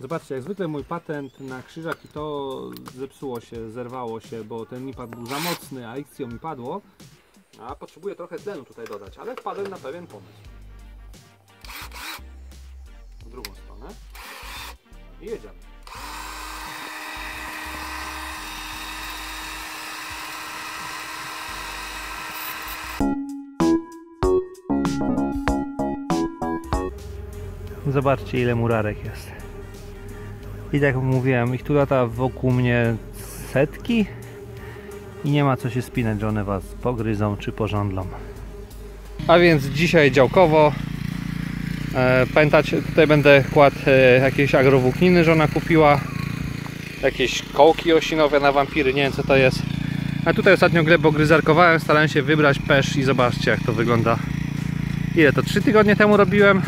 Zobaczcie, jak zwykle mój patent na krzyżak i to zepsuło się, zerwało się, bo ten mipad był za mocny, a Xio mi padło. A potrzebuję trochę tlenu tutaj dodać, ale wpadłem na pewien pomysł. W drugą stronę. I jedziemy. Zobaczcie, ile murarek jest. I tak jak mówiłem, ich tu lata wokół mnie setki i nie ma co się spinać, że one was pogryzą czy pożądlą. A więc dzisiaj działkowo. Pamiętacie, tutaj będę kładł jakieś agrowłókniny, że ona kupiła. Jakieś kołki osinowe na wampiry, nie wiem co to jest. A tutaj ostatnio glebo gryzarkowałem, starałem się wybrać pesz i zobaczcie, jak to wygląda. Ile to? 3 tygodnie temu robiłem.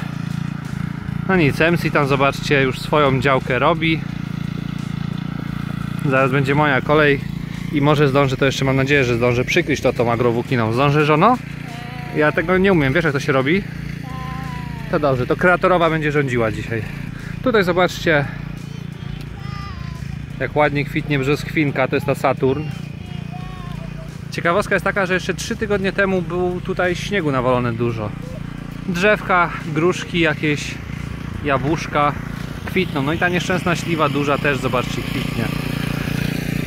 No nic, MC tam zobaczcie, już swoją działkę robi. Zaraz będzie moja kolej i może zdążę to jeszcze, mam nadzieję, że zdążę przykryć to tą agrowłókniną. Zdążę, żono? Ja tego nie umiem, wiesz jak to się robi? To dobrze, to kreatorowa będzie rządziła dzisiaj. Tutaj zobaczcie, jak ładnie kwitnie brzoskwinka, to jest ta Saturn. Ciekawostka jest taka, że jeszcze 3 tygodnie temu był tutaj śniegu nawalone dużo. Drzewka, gruszki jakieś, jabłuszka kwitną, no i ta nieszczęsna śliwa duża też, zobaczcie, kwitnie.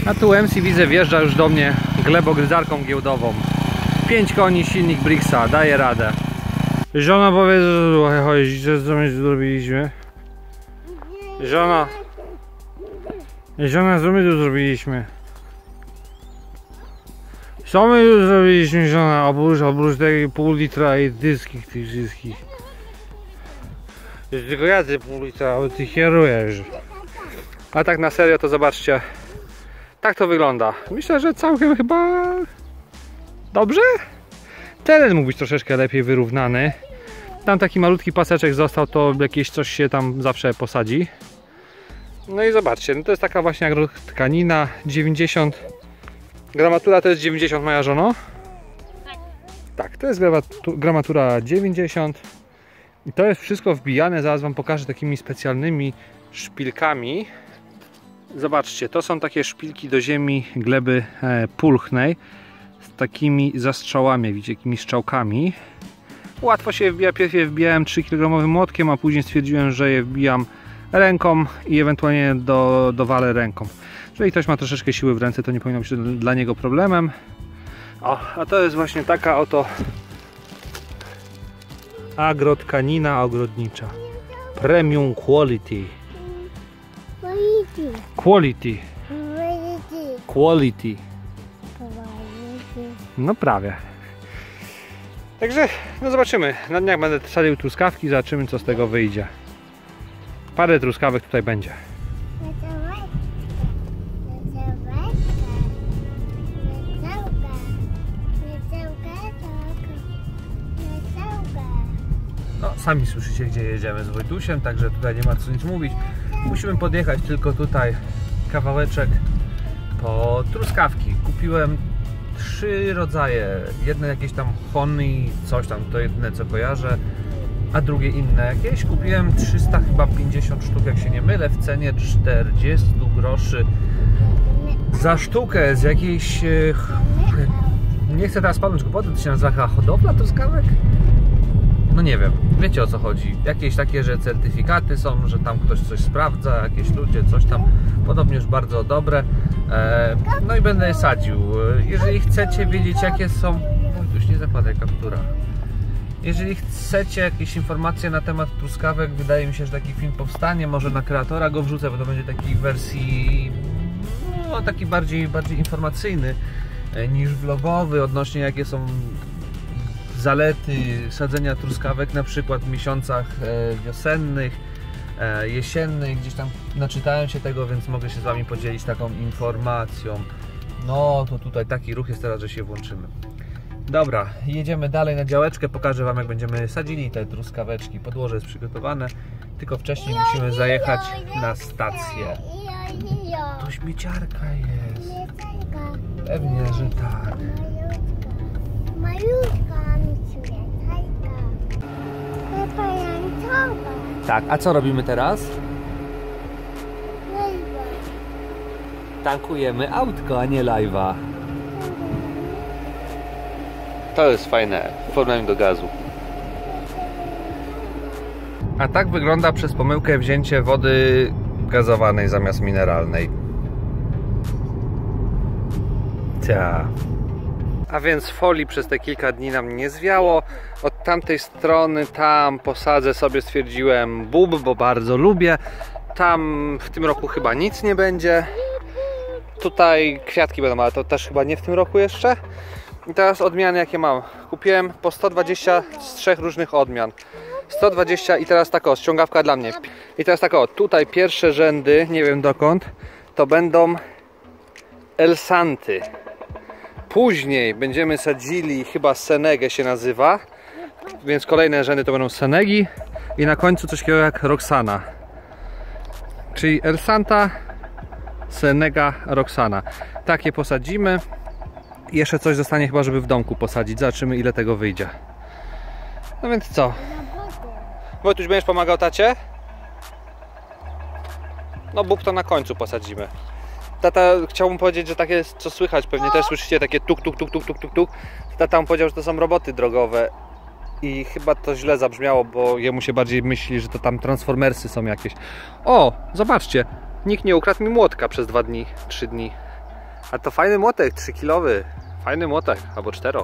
A tu MC widzę, wjeżdża już do mnie glebogryzarką giełdową. 5 koni, silnik Brixa, daje radę. Żona powie, że zrobiliśmy. Żona, co my tu zrobiliśmy? Co my tu zrobiliśmy, żona? Oprócz tej pół litra i dyskich tych wszystkich. Tylko ja ty pół litra, bo ty kierujesz. A tak na serio to zobaczcie. Tak to wygląda. Myślę, że całkiem chyba dobrze? Teren mógł być troszeczkę lepiej wyrównany. Tam taki malutki paseczek został, to jakieś coś się tam zawsze posadzi. No i zobaczcie, no to jest taka właśnie agrotkanina 90. Gramatura to jest 90, moja żono? Tak. Tak, to jest gramatura 90. I to jest wszystko wbijane, zaraz wam pokażę takimi specjalnymi szpilkami. Zobaczcie, to są takie szpilki do ziemi gleby pulchnej z takimi zastrzałami, widzicie, takimi strzałkami. Łatwo się wbija, pierw je wbijałem 3 kg młotkiem, a później stwierdziłem, że je wbijam ręką i ewentualnie dowalę ręką. Jeżeli ktoś ma troszeczkę siły w ręce, to nie powinno być dla niego problemem. O, a to jest właśnie taka oto agrotkanina ogrodnicza. Premium quality. Quality. No prawie. Także no zobaczymy. Na dniach będę sadził truskawki, zobaczymy co z tego wyjdzie. Parę truskawek tutaj będzie. No, sami słyszycie, gdzie jedziemy z Wojtusiem, także tutaj nie ma co nic mówić. Musimy podjechać tylko tutaj kawałeczek po truskawki. Kupiłem 3 rodzaje. Jedne jakieś tam honey, coś tam, to jedne co kojarzę, a drugie inne jakieś. Kupiłem 350 sztuk, jak się nie mylę, w cenie 40 groszy za sztukę z jakiejś... Nie chcę teraz pamięć głupoty, to się nazywa hodowla truskawek? No nie wiem, wiecie o co chodzi. Jakieś takie, że certyfikaty są, że tam ktoś coś sprawdza, jakieś ludzie, coś tam. Podobnie już bardzo dobre. No i będę je sadził. Jeżeli chcecie wiedzieć jakie są... Już nie zapadaj kaptura. Jeżeli chcecie jakieś informacje na temat truskawek, wydaje mi się, że taki film powstanie. Może na kreatora go wrzucę, bo to będzie taki w wersji... No taki bardziej informacyjny niż vlogowy, odnośnie jakie są... zalety sadzenia truskawek na przykład w miesiącach wiosennych, jesiennych, gdzieś tam naczytałem się tego, więc mogę się z wami podzielić taką informacją. No to tutaj taki ruch jest teraz, że się włączymy. Dobra, jedziemy dalej na działeczkę, pokażę wam jak będziemy sadzili te truskaweczki. Podłoże jest przygotowane, tylko wcześniej musimy zajechać na stację. To śmieciarka jest. Pewnie, że tak. Tak, a co robimy teraz? Tankujemy autko, a nie live'a. To jest fajne, w porównaniu do gazu. A tak wygląda przez pomyłkę wzięcie wody gazowanej zamiast mineralnej. Ta. A więc folii przez te kilka dni nam nie zwiało. Od tamtej strony, tam posadzę sobie, stwierdziłem, bób, bo bardzo lubię. Tam w tym roku chyba nic nie będzie. Tutaj kwiatki będą, ale to też chyba nie w tym roku jeszcze. I teraz odmiany jakie mam. Kupiłem po 120 z 3 różnych odmian. 120 i teraz tak o, ściągawka dla mnie. I teraz tak o, tutaj pierwsze rzędy, nie wiem dokąd, to będą elsanty. Później będziemy sadzili, chyba senegę się nazywa, więc kolejne rzędy to będą senegi i na końcu coś takiego jak roxana. Czyli elsanta, senega, roxana. Takie posadzimy. Jeszcze coś zostanie chyba, żeby w domku posadzić. Zobaczymy ile tego wyjdzie. No więc co? Wojtuś, będziesz pomagał tacie? No bób to na końcu posadzimy. Tata, chciałbym powiedzieć, że takie co słychać, pewnie też słyszycie takie tuk, tuk, tuk, tuk, tuk, tuk, tuk. Tata mu powiedział, że to są roboty drogowe i chyba to źle zabrzmiało, bo jemu się bardziej myśli, że to tam transformersy są jakieś. O, zobaczcie, nikt nie ukradł mi młotka przez 2 dni, 3 dni. A to fajny młotek, 3-kilowy. Fajny młotek, albo 4.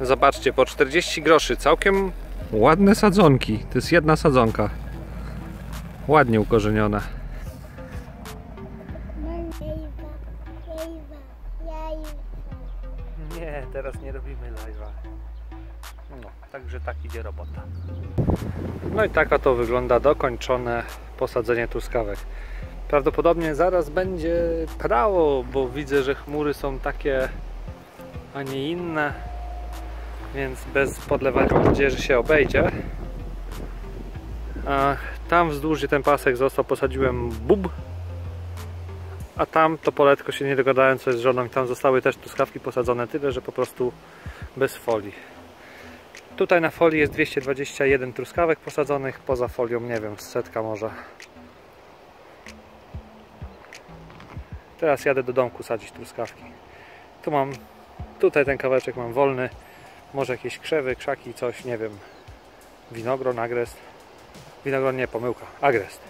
Zobaczcie, po 40 groszy, całkiem ładne sadzonki. To jest jedna sadzonka. Ładnie ukorzeniona. Nie, teraz nie robimy live'a. No, także tak idzie robota. No i tak to wygląda dokończone posadzenie truskawek. Prawdopodobnie zaraz będzie prało, bo widzę, że chmury są takie, a nie inne, więc bez podlewania mam nadzieję, że się obejdzie. A tam wzdłuż, gdzie ten pasek został, posadziłem bób, a tam to poletko się nie dogadałem co jest z żoną i tam zostały też truskawki posadzone tyle, że po prostu bez folii. Tutaj na folii jest 221 truskawek posadzonych, poza folią nie wiem, setka może. Teraz jadę do domku sadzić truskawki. Tu mam, tutaj ten kawałeczek mam wolny. Może jakieś krzewy, krzaki, coś, nie wiem. Winogron, agrest. Winogron nie, pomyłka, agrest.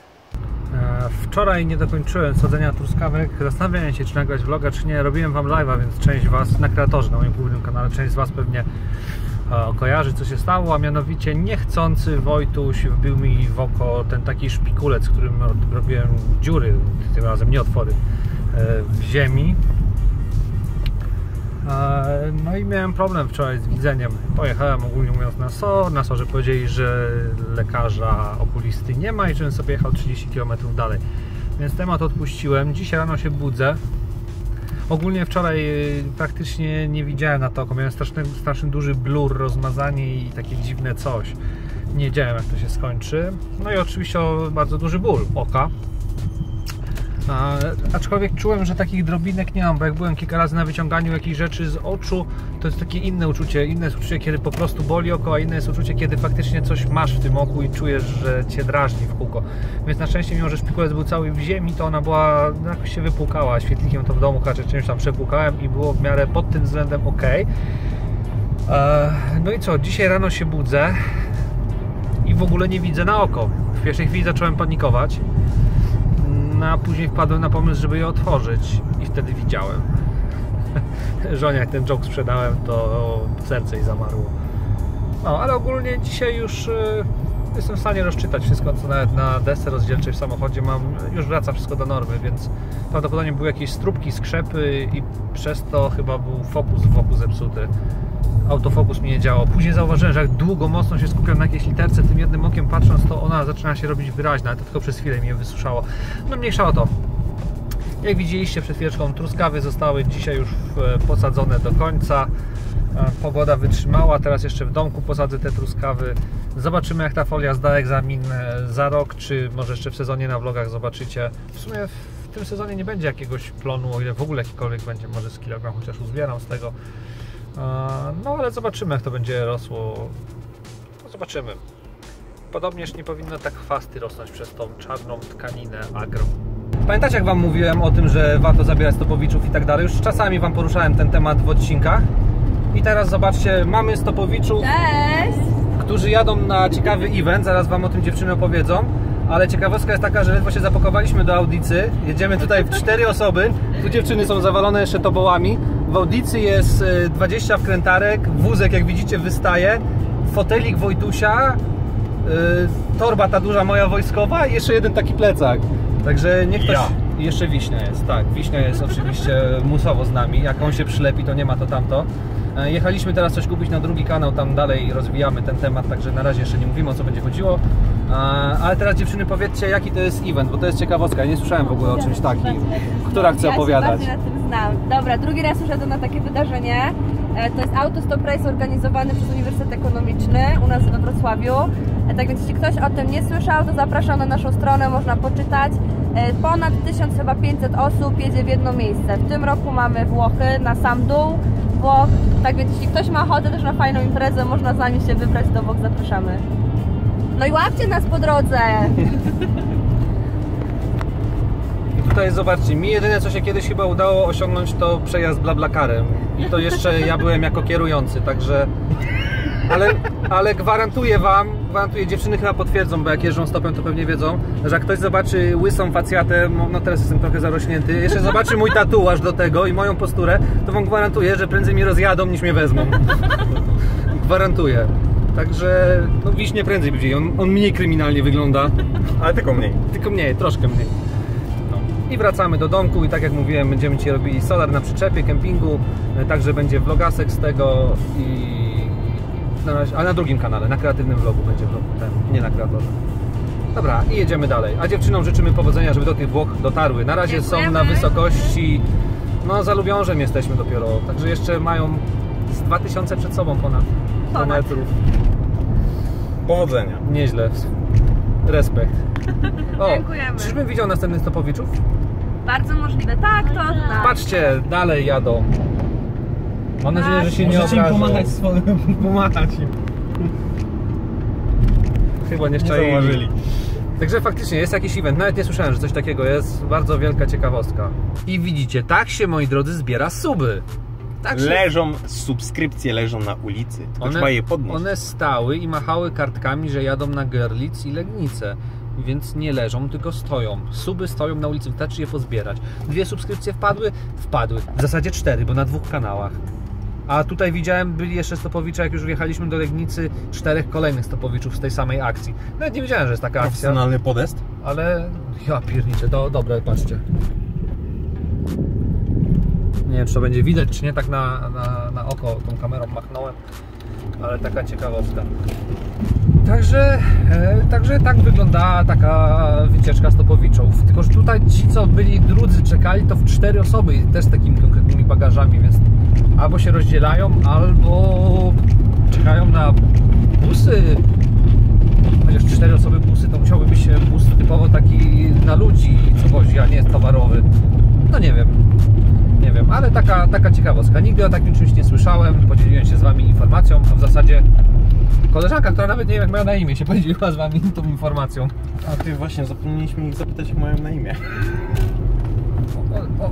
Wczoraj nie dokończyłem sadzenia truskawek. Zastanawiałem się, czy nagrać vloga, czy nie. Robiłem wam live'a, więc część was, na Kreatorze, na moim głównym kanale, część z was pewnie kojarzy, co się stało, a mianowicie niechcący Wojtuś wbił mi w oko ten taki szpikulec, którym robiłem dziury, tym razem nie otwory, w ziemi. No i miałem problem wczoraj z widzeniem. Pojechałem ogólnie mówiąc na SOR. Na SORze powiedzieli, że lekarza okulisty nie ma i żebym sobie jechał 30 km dalej. Więc temat odpuściłem. Dziś rano się budzę. Ogólnie wczoraj praktycznie nie widziałem na to oko. Miałem straszny duży blur, rozmazanie i takie dziwne coś. Nie wiedziałem jak to się skończy. No i oczywiście bardzo duży ból oka. Aczkolwiek czułem, że takich drobinek nie mam, bo jak byłem kilka razy na wyciąganiu jakichś rzeczy z oczu, to jest takie inne uczucie. Inne jest uczucie, kiedy po prostu boli oko, a inne jest uczucie, kiedy faktycznie coś masz w tym oku i czujesz, że cię drażni w kółko. Więc na szczęście, mimo że szpikulec był cały w ziemi, to ona była, jakoś się wypłukała. Świetlikiem to w domu raczej czymś tam przepłukałem i było w miarę pod tym względem ok. No i co, dzisiaj rano się budzę i w ogóle nie widzę na oko. W pierwszej chwili zacząłem panikować. A później wpadłem na pomysł, żeby je otworzyć i wtedy widziałem. Żonie jak ten joke sprzedałem, to serce jej zamarło. No, ale ogólnie dzisiaj już jestem w stanie rozczytać wszystko, co nawet na desce rozdzielczej w samochodzie mam. Już wraca wszystko do normy, więc prawdopodobnie były jakieś stróbki, skrzepy i przez to chyba był fokus wokół zepsuty. Autofokus mi nie działał. Później zauważyłem, że jak długo mocno się skupiam na jakiejś literce, tym jednym okiem patrząc, to ona zaczyna się robić wyraźna, ale to tylko przez chwilę mnie wysuszało. No mniejsza o to. Jak widzieliście przed chwileczką, truskawy zostały dzisiaj już posadzone do końca. Pogoda wytrzymała, teraz jeszcze w domku posadzę te truskawy. Zobaczymy jak ta folia zda egzamin za rok, czy może jeszcze w sezonie na vlogach zobaczycie. W sumie w tym sezonie nie będzie jakiegoś plonu, o ile w ogóle jakikolwiek będzie, może z kilogram chociaż uzbieram z tego. No ale zobaczymy jak to będzie rosło. No, zobaczymy. Podobnież nie powinno tak chwasty rosnąć przez tą czarną tkaninę agro. Pamiętacie, jak wam mówiłem o tym, że warto zabierać stopowiczów i tak dalej? Już czasami wam poruszałem ten temat w odcinkach. I teraz zobaczcie, mamy stopowiczów, cześć, którzy jadą na ciekawy event, zaraz wam o tym dziewczyny opowiedzą. Ale ciekawostka jest taka, że ledwo się zapakowaliśmy do Audicy. Jedziemy tutaj w 4 osoby. Tu dziewczyny są zawalone jeszcze tobołami. W Audicy jest 20 wkrętarek. Wózek, jak widzicie, wystaje. Fotelik Wojtusia. Torba ta duża moja wojskowa. I jeszcze jeden taki plecak. Także niech ktoś... Jeszcze Wiśnia jest, tak. Wiśnia jest oczywiście musowo z nami. Jak on się przylepi, to nie ma to tamto. Jechaliśmy teraz coś kupić na drugi kanał, tam dalej rozwijamy ten temat, także na razie jeszcze nie mówimy, o co będzie chodziło. Ale teraz dziewczyny, powiedzcie, jaki to jest event, bo to jest ciekawostka, ja nie słyszałem w ogóle o czymś takim. Która chce opowiadać? Ja się bardziej na tym znam. Dobra, drugi raz już jadę na takie wydarzenie. To jest Auto Stop Race organizowany przez Uniwersytet Ekonomiczny u nas we Wrocławiu. Tak więc jeśli ktoś o tym nie słyszał, to zapraszam na naszą stronę, można poczytać. Ponad 1500 osób jedzie w jedno miejsce. W tym roku mamy Włochy na sam dół. Tak więc jeśli ktoś ma ochotę też na fajną imprezę, można z nami się wybrać do Włoch, zapraszamy. No i łapcie nas po drodze! I tutaj zobaczcie, mi jedyne co się kiedyś chyba udało osiągnąć, to przejazd BlaBlaCarem. I to jeszcze ja byłem jako kierujący, także... Ale gwarantuję dziewczyny chyba potwierdzą, bo jak jeżdżą stopem, to pewnie wiedzą, że jak ktoś zobaczy łysą facjatę, no teraz jestem trochę zarośnięty, jeszcze zobaczy mój tatuaż do tego i moją posturę, to wam gwarantuję, że prędzej mi rozjadą, niż mnie wezmą. Gwarantuję. Także, no Wiśnie prędzej będzie, on mniej kryminalnie wygląda. Ale tylko mniej. Tylko mniej, troszkę mniej. No. I wracamy do domku i tak jak mówiłem, będziemy ci robili solar na przyczepie, kempingu, także będzie vlogasek z tego i... ale na drugim kanale, na kreatywnym vlogu będzie vlog ten, nie na kreatorze. Dobra, i jedziemy dalej. A dziewczynom życzymy powodzenia, żeby do tych Włoch dotarły. Na razie są na wysokości, no za Lubiążem jesteśmy dopiero, także jeszcze mają z 2000 przed sobą ponad metrów. Powodzenia. Nieźle. Respekt. O, dziękujemy. Czyżbym widział następnych stopowiczów? Bardzo możliwe, tak, to od nas. Patrzcie, dalej jadą. Mam nadzieję, że się nie obrażą. Możecie im pomagać swoim. Pomagać im. Chyba nie zauważyli. Także faktycznie jest jakiś event. Nawet nie słyszałem, że coś takiego jest. Bardzo wielka ciekawostka. I widzicie, tak się, moi drodzy, zbiera suby. Tak się... Leżą, subskrypcje leżą na ulicy. Tylko trzeba je podnieść. One stały i machały kartkami, że jadą na Görlitz i Legnicę. Więc nie leżą, tylko stoją. Suby stoją na ulicy, wystarczy je pozbierać. 2 subskrypcje wpadły? Wpadły. W zasadzie 4, bo na 2 kanałach. A tutaj widziałem, byli jeszcze stopowicze, jak już wjechaliśmy do Legnicy, 4 kolejnych stopowiczów z tej samej akcji. Nawet nie wiedziałem, że jest taka akcja. Profesjonalny podest? Ale... ja pierniczę, to dobre, patrzcie. Nie wiem, czy to będzie widać, czy nie, tak na oko tą kamerą machnąłem. Ale taka ciekawostka. Także tak wyglądała taka wycieczka stopowiczów. Tylko że tutaj ci, co byli drudzy, czekali, to w 4 osoby i też z takimi konkretnymi bagażami, więc albo się rozdzielają, albo czekają na busy. Chociaż 4 osoby busy, to musiałby być bus typowo taki na ludzi, co wozi, a nie jest towarowy. No nie wiem. Nie wiem, ale taka ciekawostka. Nigdy o takim czymś nie słyszałem. Podzieliłem się z wami informacją, a w zasadzie koleżanka, która nawet nie wie, jak mają na imię, się podzieliła z wami tą informacją. A ty właśnie, zapomnieliśmy ich zapytać, jak mają na imię.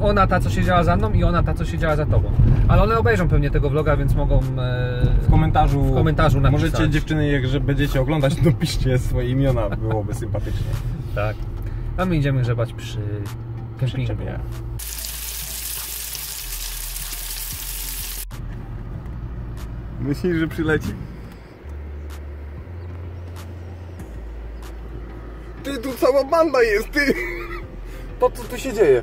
Ona ta, co siedziała za mną i ona ta, co siedziała za tobą. Ale one obejrzą pewnie tego vloga, więc mogą w komentarzu napisać. Możecie, dziewczyny, jak będziecie oglądać, to piszcie swoje imiona, byłoby sympatycznie. Tak. A my idziemy grzebać przy kempingu. Myślisz, że przyleci? Ty, tu cała banda jest, ty! To co tu się dzieje?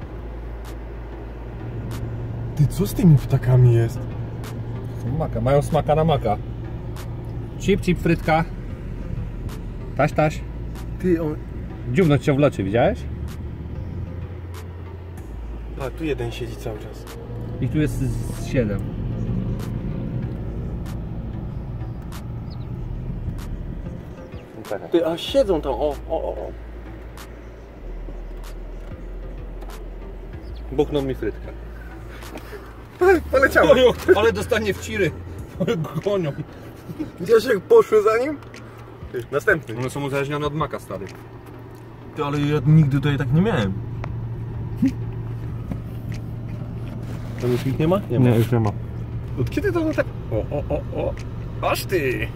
Ty, co z tymi ptakami jest? Maka, mają smaka na maka. Cip, cip, frytka. Taś, taś. Ty, on... Dziubno cię w locie, widziałeś? A, tu jeden siedzi cały czas. I tu jest 7. Ty, a siedzą tam, o. Buknął mi frytkę. Poleciało. Ale dostanie w ciry. Gonią. Widziałeś, jak poszły za nim? Następny. One są uzależnione od maka, stary. Ty, ale ja nigdy tutaj tak nie miałem. Tam już ich nie ma? Nie, już nie ma. Od kiedy to one tak... O! Aż ty!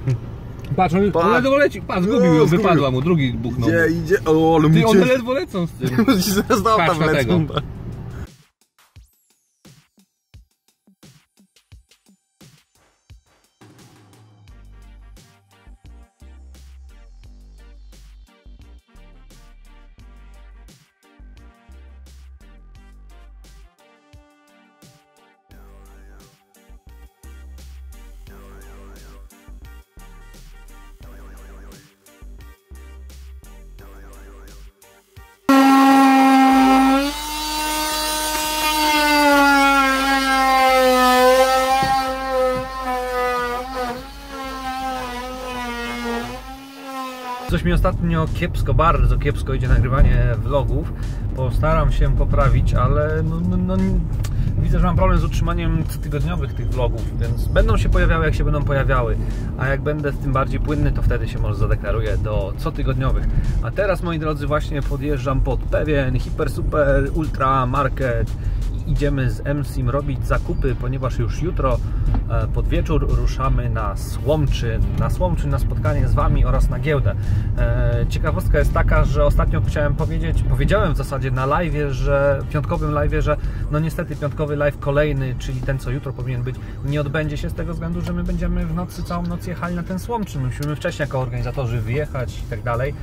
Patrz, on ledwo leci. Patrz, zgubił ją, wypadła mu, drugi buchnął. Idzie. O, ale ty, one ledwo lecą z tym. Zaraz tam lecą. Coś mi ostatnio kiepsko, bardzo kiepsko idzie nagrywanie vlogów. Postaram się poprawić, ale widzę, że mam problem z utrzymaniem tygodniowych tych vlogów, więc będą się pojawiały, jak się będą pojawiały. A jak będę w tym bardziej płynny, to wtedy się może zadeklaruję do cotygodniowych. A teraz, moi drodzy, właśnie podjeżdżam pod pewien hiper, super, ultra market. Idziemy z MSIM robić zakupy, ponieważ już jutro pod wieczór ruszamy na Słomczyn. Na Słomczyn, na spotkanie z Wami oraz na giełdę. Ciekawostka jest taka, że ostatnio chciałem powiedzieć, powiedziałem w zasadzie na live'ie, że piątkowym live'ie, że no niestety piątkowy live kolejny, czyli ten co jutro powinien być, nie odbędzie się z tego względu, że my będziemy w nocy, całą noc jechali na ten Słomczyn. Musimy wcześniej jako organizatorzy wyjechać i tak dalej.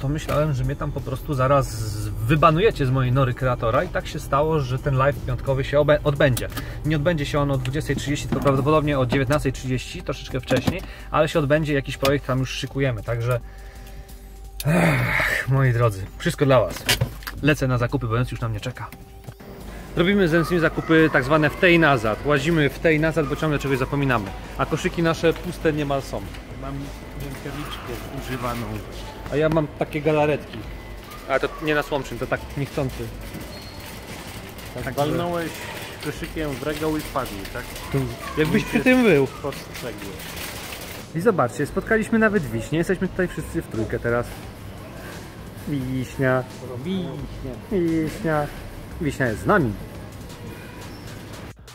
To myślałem, że mnie tam po prostu zaraz wybanujecie z mojej nory kreatora i tak się stało, że ten live piątkowy się odbędzie. Nie odbędzie się on o 20:30, tylko prawdopodobnie o 19:30, troszeczkę wcześniej, ale się odbędzie, jakiś projekt tam już szykujemy, także... moi drodzy, wszystko dla Was. Lecę na zakupy, bo już na mnie czeka. Robimy z MSIM zakupy tak zwane w tej nazad. Łazimy w tej nazad, bo ciągle czegoś zapominamy. A koszyki nasze puste niemal są. Mam rękawiczkę używaną. A ja mam takie galaretki. A to nie na Słomczyn, to tak niechcący. Tak walnąłeś koszykiem w regał i wpadł, tak? Jakbyś przy tym był. I zobaczcie, spotkaliśmy nawet wiśnie. Jesteśmy tutaj wszyscy w trójkę teraz. Wiśnia. Wiśnia jest z nami.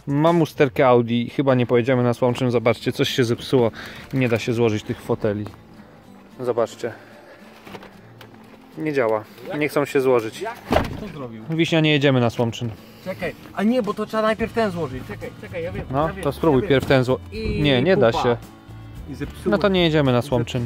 Mam usterkę Audi. Chyba nie pojedziemy na Słomczyn. Zobaczcie, coś się zepsuło. Nie da się złożyć tych foteli. Zobaczcie. Nie działa. Nie chcą się złożyć. Jak to zrobił? Wiśnia, nie jedziemy na Słomczyn. Czekaj, a nie, bo to trzeba najpierw ten złożyć. Czekaj, ja wiem. No, ja wiem, to spróbuj pierw ten złożyć. Nie, nie da się. No to nie jedziemy na Słomczyn.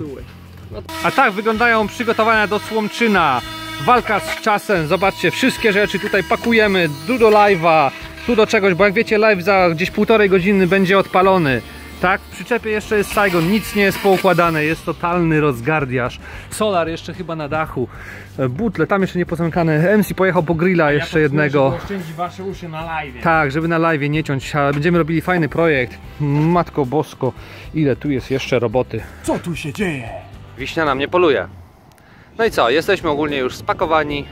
A tak wyglądają przygotowania do Słomczyna. Walka z czasem. Zobaczcie, wszystkie rzeczy tutaj pakujemy. Tu do live'a, tu do czegoś, bo jak wiecie, live za gdzieś 1,5 godziny będzie odpalony. Tak, w przyczepie jeszcze jest Saigon, nic nie jest poukładane, jest totalny rozgardiaż. Solar jeszcze chyba na dachu, butle tam jeszcze nie pozamykane. MC pojechał po grilla jeszcze jednego. Żeby oszczędzić wasze uszy na live. Tak, żeby na live nie ciąć, ale będziemy robili fajny projekt. Matko Bosko, ile tu jest jeszcze roboty. Co tu się dzieje? Wiśnia na mnie poluje. No i co, jesteśmy ogólnie już spakowani.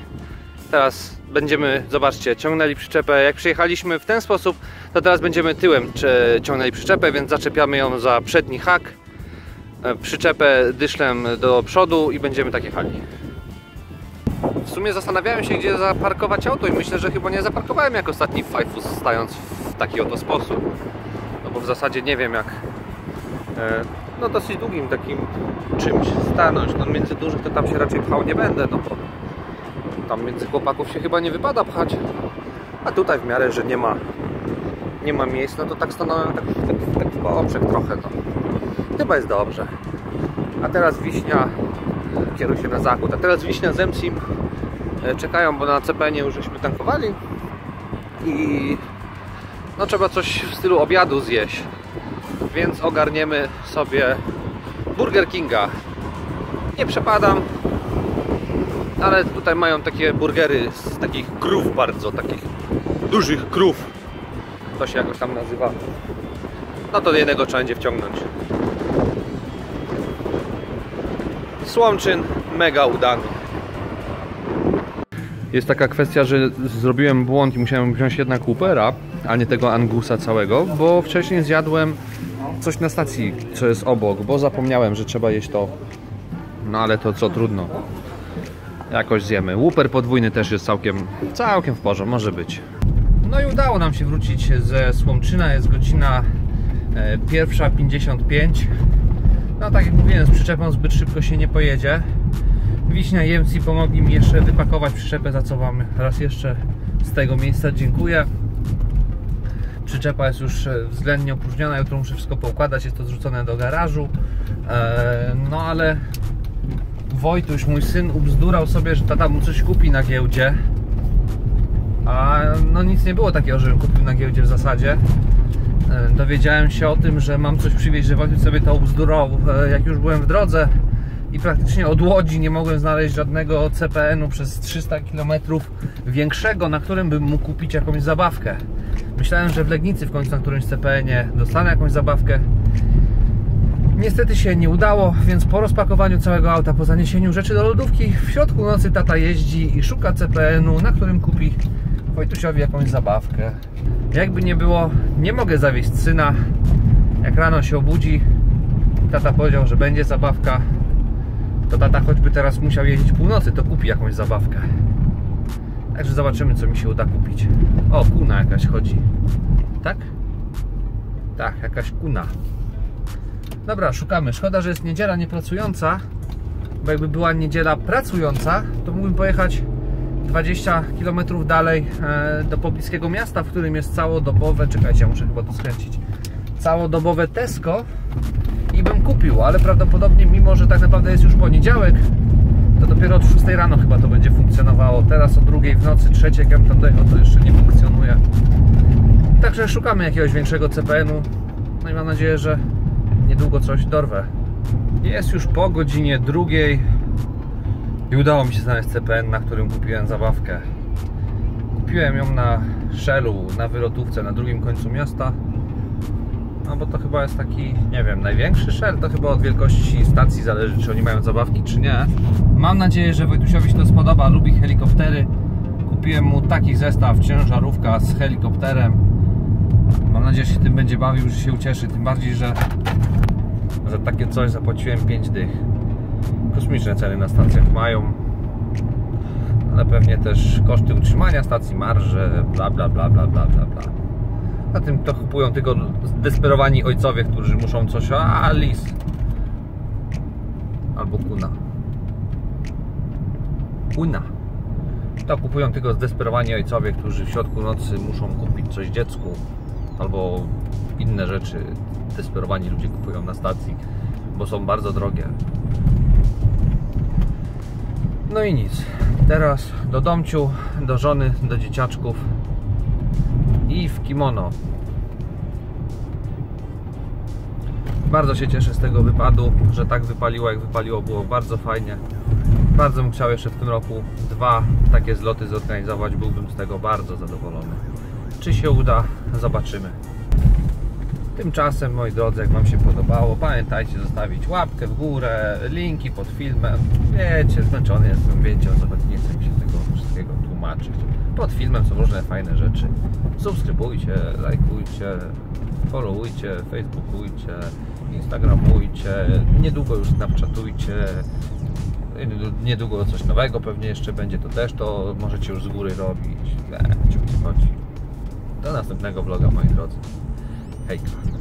Teraz będziemy, zobaczcie, ciągnęli przyczepę. Jak przyjechaliśmy w ten sposób, to teraz będziemy tyłem ciągnęli przyczepę, więc zaczepiamy ją za przedni hak, przyczepę dyszlem do przodu i będziemy tak jechali. W sumie zastanawiałem się, gdzie zaparkować auto i myślę, że chyba nie zaparkowałem jak ostatni fajfus, stając w taki oto sposób. No bo w zasadzie nie wiem jak... no dosyć długim takim czymś stanąć. No między dużych to tam się raczej pchał nie będę, no bo... tam między chłopaków się chyba nie wypada pchać, a tutaj w miarę, że nie ma miejsc, no to tak stanąłem tak w poprzek trochę, no. Chyba jest dobrze. A teraz Wiśnia kieruje się na zachód, a teraz Wiśnia z MSIM czekają, bo na CPN już żeśmy tankowali i no trzeba coś w stylu obiadu zjeść, więc ogarniemy sobie Burger Kinga. Nie przepadam, ale tutaj mają takie burgery z takich krów, bardzo takich dużych krów, to się jakoś tam nazywa. No to jednego trzeba będzie wciągnąć. Słomczyn mega udany. Jest taka kwestia, że zrobiłem błąd i musiałem wziąć jednak Ubera, a nie tego Angusa całego, bo wcześniej zjadłem coś na stacji, co jest obok, bo zapomniałem, że trzeba jeść to. No ale to co, trudno. jakoś zjemy. Łuper podwójny też jest całkiem w porze, może być. No i udało nam się wrócić ze Słomczyna, jest godzina 1:55. No tak jak mówiłem, z przyczepą zbyt szybko się nie pojedzie. Wiśnia i MC pomogli mi jeszcze wypakować przyczepę, za co wam raz jeszcze z tego miejsca dziękuję. Przyczepa jest już względnie opróżniona, jutro muszę wszystko poukładać, jest to zrzucone do garażu. No ale Wojtuś, mój syn, ubzdurał sobie, że tata mu coś kupi na giełdzie. A no nic nie było takiego, żebym kupił na giełdzie w zasadzie. Dowiedziałem się o tym, że mam coś przywieźć, że Wojtuś sobie to ubzdurał, jak już byłem w drodze. I praktycznie od Łodzi nie mogłem znaleźć żadnego CPN-u przez 300 km większego, na którym bym mógł kupić jakąś zabawkę. Myślałem, że w Legnicy w końcu na którymś CPN-ie dostanę jakąś zabawkę. Niestety się nie udało, więc po rozpakowaniu całego auta, po zaniesieniu rzeczy do lodówki, w środku nocy tata jeździ i szuka CPN-u, na którym kupi Wojtusiowi jakąś zabawkę. Jakby nie było, nie mogę zawieźć syna. Jak rano się obudzi, tata powiedział, że będzie zabawka, to tata choćby teraz musiał jeździć północy, to kupi jakąś zabawkę. Także zobaczymy, co mi się uda kupić. O, kuna jakaś chodzi. Tak? Tak, jakaś kuna. Dobra, szukamy. Szkoda, że jest niedziela niepracująca, bo jakby była niedziela pracująca, to mógłbym pojechać 20 km dalej do pobliskiego miasta, w którym jest całodobowe, czekajcie, muszę chyba to skręcić, całodobowe Tesco i bym kupił, ale prawdopodobnie, mimo że tak naprawdę jest już poniedziałek, to dopiero od 6 rano chyba to będzie funkcjonowało. Teraz o 2 w nocy, 3 jak tam dojechał, to jeszcze nie funkcjonuje. Także szukamy jakiegoś większego CPN-u. No i mam nadzieję, że niedługo coś dorwę. Jest już po godzinie 2 i udało mi się znaleźć CPN, na którym kupiłem zabawkę. Kupiłem ją na SHELL-u, na wylotówce, na drugim końcu miasta. No bo to chyba jest taki, nie wiem, największy SHELL, to chyba od wielkości stacji zależy, czy oni mają zabawki, czy nie. Mam nadzieję, że Wojtusiowi się to spodoba, lubi helikoptery. Kupiłem mu taki zestaw, ciężarówka z helikopterem. Mam nadzieję, że się tym będzie bawił, że się ucieszy, tym bardziej, że za takie coś zapłaciłem 5 dych. Kosmiczne ceny na stacjach mają, ale pewnie też koszty utrzymania stacji, marże, bla bla bla bla bla bla bla. Na tym to kupują tylko zdesperowani ojcowie, którzy muszą coś, a lis albo kuna. Una. To kupują tylko zdesperowani ojcowie, którzy w środku nocy muszą kupić coś dziecku albo inne rzeczy. Zdesperowani ludzie kupują na stacji, bo są bardzo drogie. No i nic. Teraz do domciu, do żony, do dzieciaczków i w kimono. Bardzo się cieszę z tego wypadu, że tak wypaliło jak wypaliło, było bardzo fajnie. Bardzo bym chciał jeszcze w tym roku 2 takie zloty zorganizować, byłbym z tego bardzo zadowolony. Czy się uda? Zobaczymy. Tymczasem, moi drodzy, jak wam się podobało, pamiętajcie zostawić łapkę w górę, linki pod filmem. Wiecie, zmęczony jestem, wiecie o co chodzi, nie chcę mi się tego wszystkiego tłumaczyć. Pod filmem są różne fajne rzeczy. Subskrybujcie, lajkujcie, followujcie, facebookujcie, instagramujcie, niedługo już snapchatujcie. Niedługo coś nowego pewnie jeszcze będzie, to też to możecie już z góry robić. Chodzi. Do następnego vloga, moi drodzy. Hejka.